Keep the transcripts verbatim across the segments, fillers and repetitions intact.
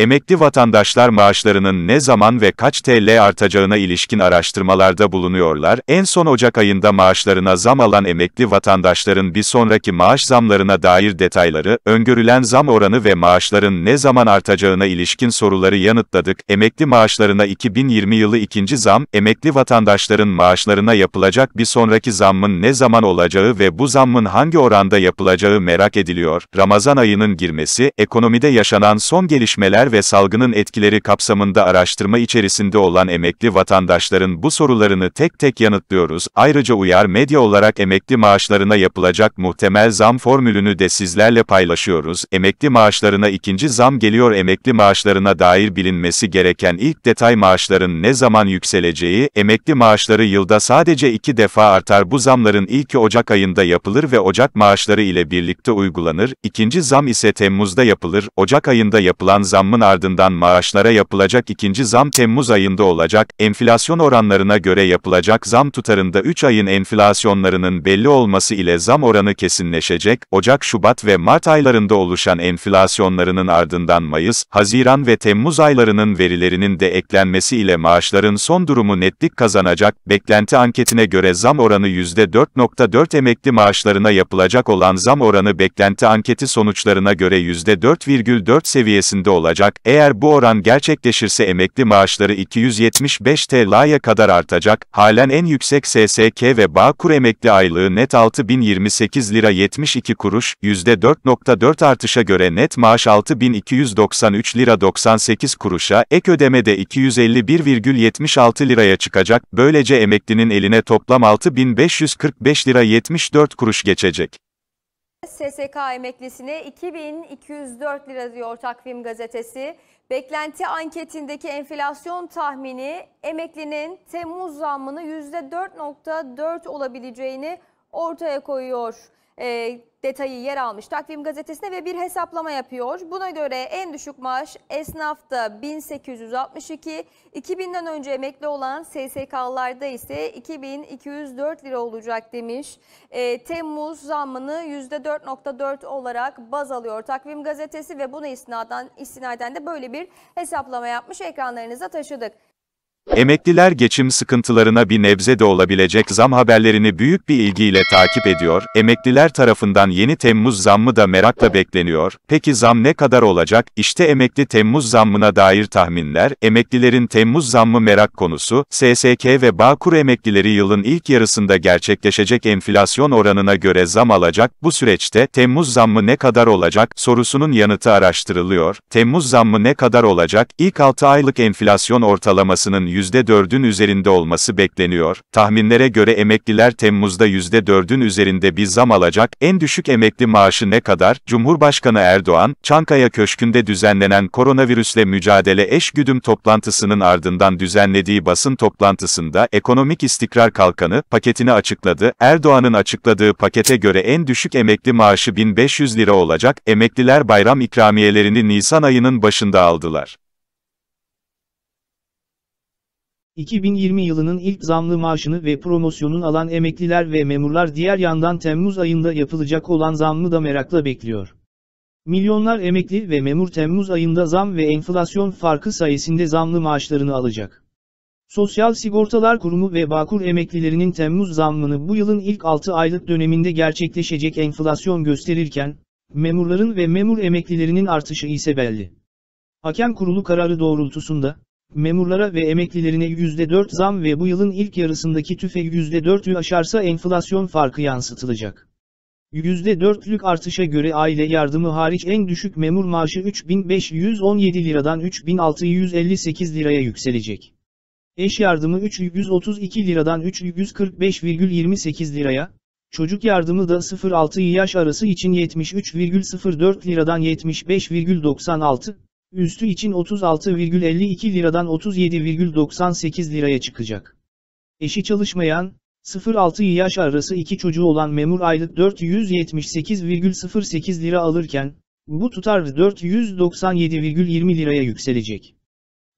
emekli vatandaşlar maaşlarının ne zaman ve kaç T L artacağına ilişkin araştırmalarda bulunuyorlar. En son Ocak ayında maaşlarına zam alan emekli vatandaşların bir sonraki maaş zamlarına dair detayları, öngörülen zam oranı ve maaşların ne zaman artacağına ilişkin soruları yanıtladık. Emekli maaşlarına iki bin yirmi yılı ikinci zam, emekli vatandaşların maaşlarına yapılacak bir sonraki zammın ne zaman olacağı ve bu zammın hangi oranda yapılacağı merak ediliyor. Ramazan ayının girmesi, ekonomide yaşanan son gelişmeler ve salgının etkileri kapsamında araştırma içerisinde olan emekli vatandaşların bu sorularını tek tek yanıtlıyoruz. Ayrıca Uyar Medya olarak emekli maaşlarına yapılacak muhtemel zam formülünü de sizlerle paylaşıyoruz. Emekli maaşlarına ikinci zam geliyor. Emekli maaşlarına dair bilinmesi gereken ilk detay maaşların ne zaman yükseleceği. Emekli maaşları yılda sadece iki defa artar. Bu zamların ilki Ocak ayında yapılır ve Ocak maaşları ile birlikte uygulanır. İkinci zam ise Temmuz'da yapılır. Ocak ayında yapılan zammın ardından maaşlara yapılacak ikinci zam Temmuz ayında olacak. Enflasyon oranlarına göre yapılacak zam tutarında üç ayın enflasyonlarının belli olması ile zam oranı kesinleşecek. Ocak, Şubat ve Mart aylarında oluşan enflasyonlarının ardından Mayıs, Haziran ve Temmuz aylarının verilerinin de eklenmesi ile maaşların son durumu netlik kazanacak. Beklenti anketine göre zam oranı yüzde dört nokta dört. Emekli maaşlarına yapılacak olan zam oranı beklenti anketi sonuçlarına göre yüzde dört virgül dört seviyesinde olacak. Eğer bu oran gerçekleşirse emekli maaşları iki yüz yetmiş beş T L'ye kadar artacak. Halen en yüksek S S K ve Bağkur emekli aylığı net altı bin yirmi sekiz lira yetmiş iki kuruş, yüzde dört nokta dört artışa göre net maaş altı bin iki yüz doksan üç lira doksan sekiz kuruşa, ek ödeme de iki yüz elli bir virgül yetmiş altı liraya çıkacak. Böylece emeklinin eline toplam altı bin beş yüz kırk beş lira yetmiş dört kuruş geçecek. S S K emeklisine iki bin iki yüz dört lira diyor Takvim Gazetesi. Beklenti anketindeki enflasyon tahmini emeklinin Temmuz zammını yüzde dört nokta dört olabileceğini ortaya koyuyor. E, detayı yer almış Takvim Gazetesi'ne ve bir hesaplama yapıyor. Buna göre en düşük maaş esnafta bin sekiz yüz altmış iki, iki binden önce emekli olan S S K'larda ise iki bin iki yüz dört lira olacak demiş. E, Temmuz zammını yüzde dört nokta dört olarak baz alıyor Takvim Gazetesi ve buna istinaden, istinaden de böyle bir hesaplama yapmış, ekranlarınıza taşıdık. Emekliler geçim sıkıntılarına bir nebze de olabilecek zam haberlerini büyük bir ilgiyle takip ediyor. Emekliler tarafından yeni Temmuz zammı da merakla bekleniyor. Peki zam ne kadar olacak? İşte emekli Temmuz zammına dair tahminler. Emeklilerin Temmuz zammı merak konusu. S S K ve Bağkur emeklileri yılın ilk yarısında gerçekleşecek enflasyon oranına göre zam alacak. Bu süreçte Temmuz zammı ne kadar olacak sorusunun yanıtı araştırılıyor. Temmuz zammı ne kadar olacak? İlk altı aylık enflasyon ortalamasının yüzde dördün üzerinde olması bekleniyor. Tahminlere göre emekliler Temmuz'da yüzde dördün üzerinde bir zam alacak. En düşük emekli maaşı ne kadar? Cumhurbaşkanı Erdoğan, Çankaya Köşkü'nde düzenlenen Koronavirüsle Mücadele Eşgüdüm toplantısının ardından düzenlediği basın toplantısında Ekonomik İstikrar Kalkanı paketini açıkladı. Erdoğan'ın açıkladığı pakete göre en düşük emekli maaşı bin beş yüz lira olacak. Emekliler bayram ikramiyelerini Nisan ayının başında aldılar. iki bin yirmi yılının ilk zamlı maaşını ve promosyonun alan emekliler ve memurlar diğer yandan Temmuz ayında yapılacak olan zammı da merakla bekliyor. Milyonlar emekli ve memur Temmuz ayında zam ve enflasyon farkı sayesinde zamlı maaşlarını alacak. Sosyal Sigortalar Kurumu ve Bağkur emeklilerinin Temmuz zammını bu yılın ilk altı aylık döneminde gerçekleşecek enflasyon gösterirken, memurların ve memur emeklilerinin artışı ise belli. Hakem Kurulu kararı doğrultusunda, memurlara ve emeklilerine yüzde dört zam ve bu yılın ilk yarısındaki tüfe yüzde dördü aşarsa enflasyon farkı yansıtılacak. yüzde dörtlük artışa göre aile yardımı hariç en düşük memur maaşı üç bin beş yüz on yedi liradan üç bin altı yüz elli sekiz liraya yükselecek. Eş yardımı üç yüz otuz iki liradan üç yüz kırk beş virgül yirmi sekiz liraya, çocuk yardımı da sıfır altı yaş arası için yetmiş üç virgül sıfır dört liradan yetmiş beş virgül doksan altı, üstü için otuz altı virgül elli iki liradan otuz yedi virgül doksan sekiz liraya çıkacak. Eşi çalışmayan, sıfır altı yaş arası iki çocuğu olan memur aylık dört yüz yetmiş sekiz virgül sıfır sekiz lira alırken, bu tutar dört yüz doksan yedi virgül yirmi liraya yükselecek.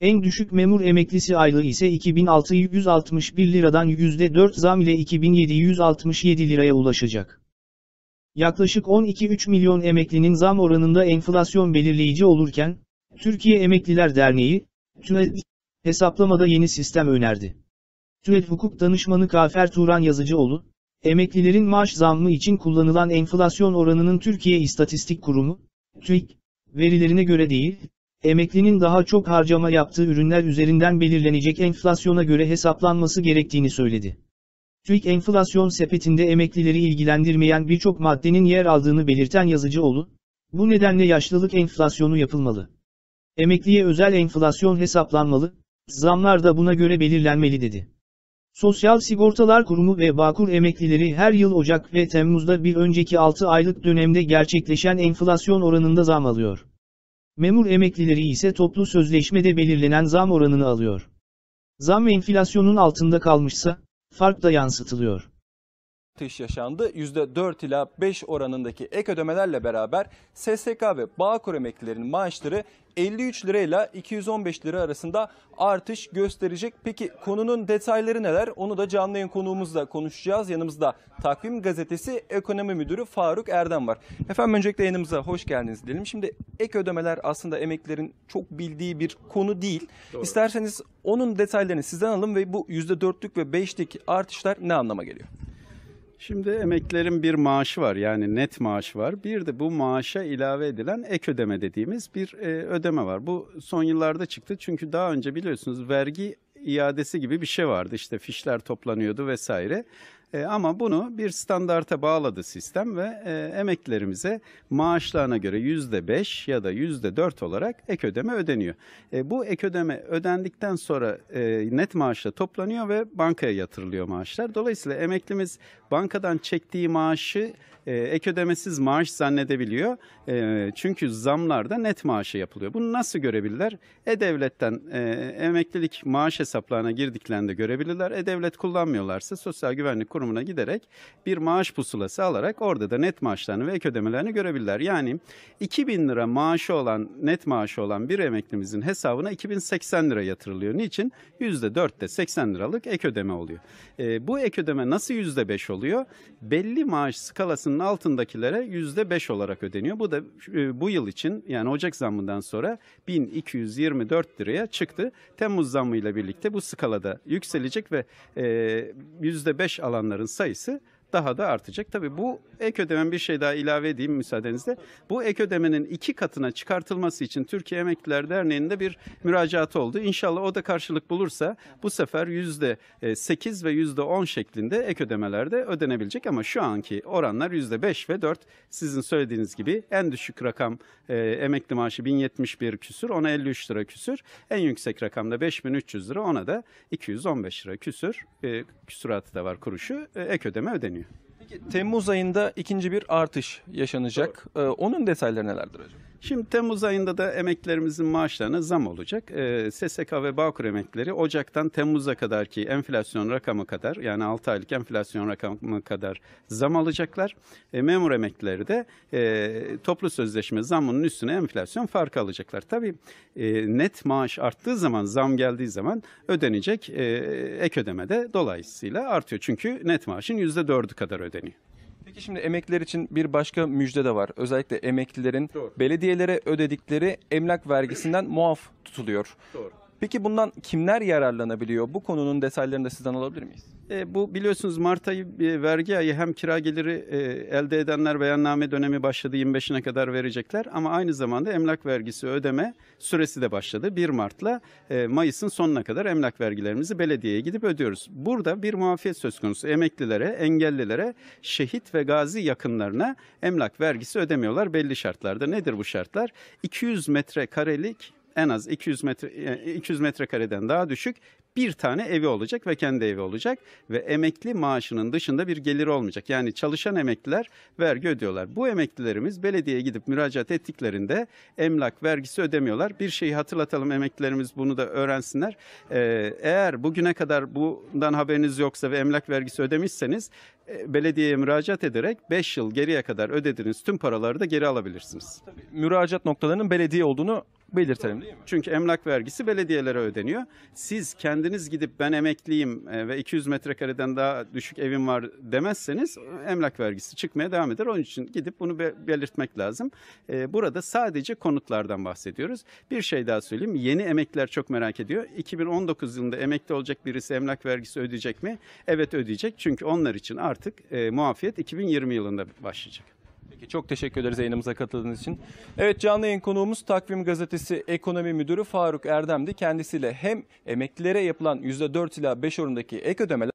En düşük memur emeklisi aylığı ise iki bin altı yüz altmış bir liradan yüzde dört zam ile iki bin yedi yüz altmış yedi liraya ulaşacak. Yaklaşık on iki virgül üç milyon emeklinin zam oranında enflasyon belirleyici olurken, Türkiye Emekliler Derneği, TÜİK, hesaplamada yeni sistem önerdi. TÜİK Hukuk Danışmanı Cafer Turan Yazıcıoğlu, emeklilerin maaş zammı için kullanılan enflasyon oranının Türkiye İstatistik Kurumu, TÜİK, verilerine göre değil, emeklinin daha çok harcama yaptığı ürünler üzerinden belirlenecek enflasyona göre hesaplanması gerektiğini söyledi. TÜİK enflasyon sepetinde emeklileri ilgilendirmeyen birçok maddenin yer aldığını belirten Yazıcıoğlu, bu nedenle yaşlılık enflasyonu yapılmalı. Emekliye özel enflasyon hesaplanmalı, zamlar da buna göre belirlenmeli dedi. Sosyal Sigortalar Kurumu ve Bağkur emeklileri her yıl Ocak ve Temmuz'da bir önceki altı aylık dönemde gerçekleşen enflasyon oranında zam alıyor. Memur emeklileri ise toplu sözleşmede belirlenen zam oranını alıyor. Zam enflasyonun altında kalmışsa, fark da yansıtılıyor. Artış yaşandı. yüzde dört ila beş oranındaki ek ödemelerle beraber S S K ve Bağkur emeklilerinin maaşları elli üç lirayla iki yüz on beş lira arasında artış gösterecek. Peki konunun detayları neler? Onu da canlı yayın konuğumuzla konuşacağız. Yanımızda Takvim Gazetesi Ekonomi Müdürü Faruk Erdem var. Efendim öncelikle yayınımıza hoş geldiniz diyelim. Şimdi ek ödemeler aslında emeklilerin çok bildiği bir konu değil. Doğru. İsterseniz onun detaylarını sizden alalım ve bu yüzde dörtlük ve beşlik artışlar ne anlama geliyor? Şimdi emeklilerin bir maaşı var, yani net maaş var. Bir de bu maaşa ilave edilen ek ödeme dediğimiz bir e, ödeme var. Bu son yıllarda çıktı çünkü daha önce biliyorsunuz vergi iadesi gibi bir şey vardı. İşte fişler toplanıyordu vesaire. E, ama bunu bir standarta bağladı sistem ve e, emeklilerimize maaşlarına göre yüzde beş ya da yüzde dört olarak ek ödeme ödeniyor. E, bu ek ödeme ödendikten sonra e, net maaşla toplanıyor ve bankaya yatırılıyor maaşlar. Dolayısıyla emeklimiz bankadan çektiği maaşı e, ek ödemesiz maaş zannedebiliyor. E, çünkü zamlarda net maaşı yapılıyor. Bunu nasıl görebilirler? E-Devlet'ten e, emeklilik maaş hesaplarına girdiklerinde görebilirler. E-Devlet kullanmıyorlarsa Sosyal Güvenlik Kurumu Kurumuna giderek bir maaş pusulası alarak orada da net maaşlarını ve ek ödemelerini görebilirler. Yani iki bin lira maaşı olan, net maaşı olan bir emeklimizin hesabına iki bin seksen lira yatırılıyor. Niçin? yüzde dörtte seksen liralık ek ödeme oluyor. E, bu ek ödeme nasıl yüzde beş oluyor? Belli maaş skalasının altındakilere yüzde beş olarak ödeniyor. Bu da e, bu yıl için, yani Ocak zammından sonra bin iki yüz yirmi dört liraya çıktı. Temmuz zammıyla birlikte bu skalada yükselecek ve e, yüzde beş alan sayısı daha da artacak. Tabii bu ek ödemen, bir şey daha ilave edeyim müsaadenizle. Bu ek ödemenin iki katına çıkartılması için Türkiye Emekliler Derneği'nde bir müracaat oldu. İnşallah o da karşılık bulursa bu sefer yüzde sekiz ve yüzde on şeklinde ek ödemelerde ödenebilecek. Ama şu anki oranlar yüzde beş ve dört. Sizin söylediğiniz gibi en düşük rakam e, emekli maaşı bin yetmiş bir küsür, ona elli üç lira küsür. En yüksek rakamda beş bin üç yüz lira, ona da iki yüz on beş lira küsür. E, küsuratı da var, kuruşu. E, ek ödeme ödeniyor. Peki, Temmuz ayında ikinci bir artış yaşanacak. Ee, onun detayları nelerdir acaba? Şimdi Temmuz ayında da emeklilerimizin maaşlarına zam olacak. E, S S K ve Bağkur emeklileri Ocak'tan Temmuz'a kadarki enflasyon rakamı kadar, yani altı aylık enflasyon rakamı kadar zam alacaklar. E, memur emeklileri de e, toplu sözleşme zammının üstüne enflasyon farkı alacaklar. Tabii e, net maaş arttığı zaman, zam geldiği zaman ödenecek e, ek ödeme de dolayısıyla artıyor. Çünkü net maaşın yüzde dördü kadar ödeniyor. Peki şimdi emekliler için bir başka müjde de var. Özellikle emeklilerin Doğru. belediyelere ödedikleri emlak vergisinden muaf tutuluyor. Doğru. Peki bundan kimler yararlanabiliyor? Bu konunun detaylarını da sizden alabilir miyiz? E, bu biliyorsunuz Mart ayı e, vergi ayı, hem kira geliri e, elde edenler beyanname dönemi başladı, yirmi beşine kadar verecekler. Ama aynı zamanda emlak vergisi ödeme süresi de başladı. bir Mart'la e, Mayıs'ın sonuna kadar emlak vergilerimizi belediyeye gidip ödüyoruz. Burada bir muafiyet söz konusu. Emeklilere, engellilere, şehit ve gazi yakınlarına emlak vergisi ödemiyorlar belli şartlarda. Nedir bu şartlar? iki yüz metrekarelik en az iki yüz metre iki yüz metrekareden daha düşük bir tane evi olacak ve kendi evi olacak ve emekli maaşının dışında bir geliri olmayacak. Yani çalışan emekliler vergi ödüyorlar. Bu emeklilerimiz belediyeye gidip müracaat ettiklerinde emlak vergisi ödemiyorlar. Bir şeyi hatırlatalım, emeklilerimiz bunu da öğrensinler. Ee, eğer bugüne kadar bundan haberiniz yoksa ve emlak vergisi ödemişseniz belediyeye müracaat ederek beş yıl geriye kadar ödediğiniz tüm paraları da geri alabilirsiniz. Tabii, müracaat noktalarının belediye olduğunu belirtelim. Çünkü emlak vergisi belediyelere ödeniyor. Siz kendiniz gidip ben emekliyim ve iki yüz metrekareden daha düşük evim var demezseniz emlak vergisi çıkmaya devam eder. Onun için gidip bunu belirtmek lazım. Burada sadece konutlardan bahsediyoruz. Bir şey daha söyleyeyim. Yeni emekliler çok merak ediyor. iki bin on dokuz yılında emekli olacak birisi emlak vergisi ödeyecek mi? Evet, ödeyecek. Çünkü onlar için artık muafiyet iki bin yirmi yılında başlayacak. Çok teşekkür ederiz yayınımıza katıldığınız için. Evet, canlı yayın konuğumuz Takvim Gazetesi Ekonomi Müdürü Faruk Erdem'di. Kendisiyle hem emeklilere yapılan yüzde dört ila beş oranındaki ek ödemeler